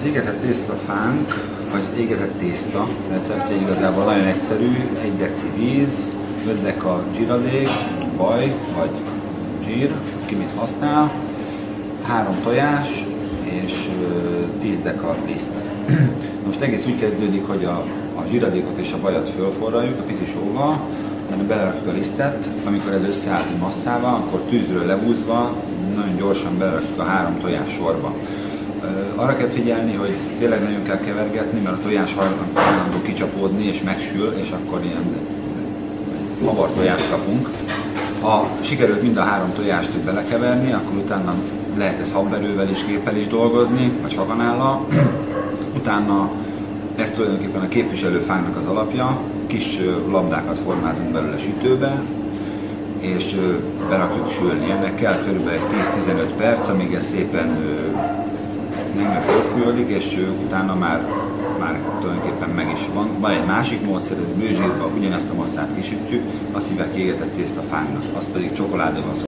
Az égetett tésztafánk, vagy égetett tészta receptje igazából nagyon egyszerű, 1 deci víz, 5 deka zsiradék, vaj vagy zsír, ki mit használ, 3 tojás és 10 deka liszt. Most egész úgy kezdődik, hogy a zsiradékot és a vajat fölforraljuk a pici sóval, belerakjuk a lisztet, amikor ez összeállt egy masszával, akkor tűzről lehúzva nagyon gyorsan belerakjuk a 3 tojás sorba. Arra kell figyelni, hogy tényleg nagyon kell kevergetni, mert a tojás hajlandó kicsapódni és megsül, és akkor ilyen labar tojást kapunk. Ha sikerült mind a 3 tojást belekeverni, akkor utána lehet ez habverővel és géppel is dolgozni, vagy haganállal. Utána ez tulajdonképpen a képviselőfánknak az alapja, kis labdákat formázunk belőle sütőbe, és berakjuk sülni. Ennek kell kb. 10-15 perc, amíg ez szépen nem fölfújódik, és utána már tulajdonképpen meg is van. Van egy másik módszer, ez bőzsírba ugyanezt a masszát kisütjük, azt hívják égetett tésztafánnak, az pedig csokoládéval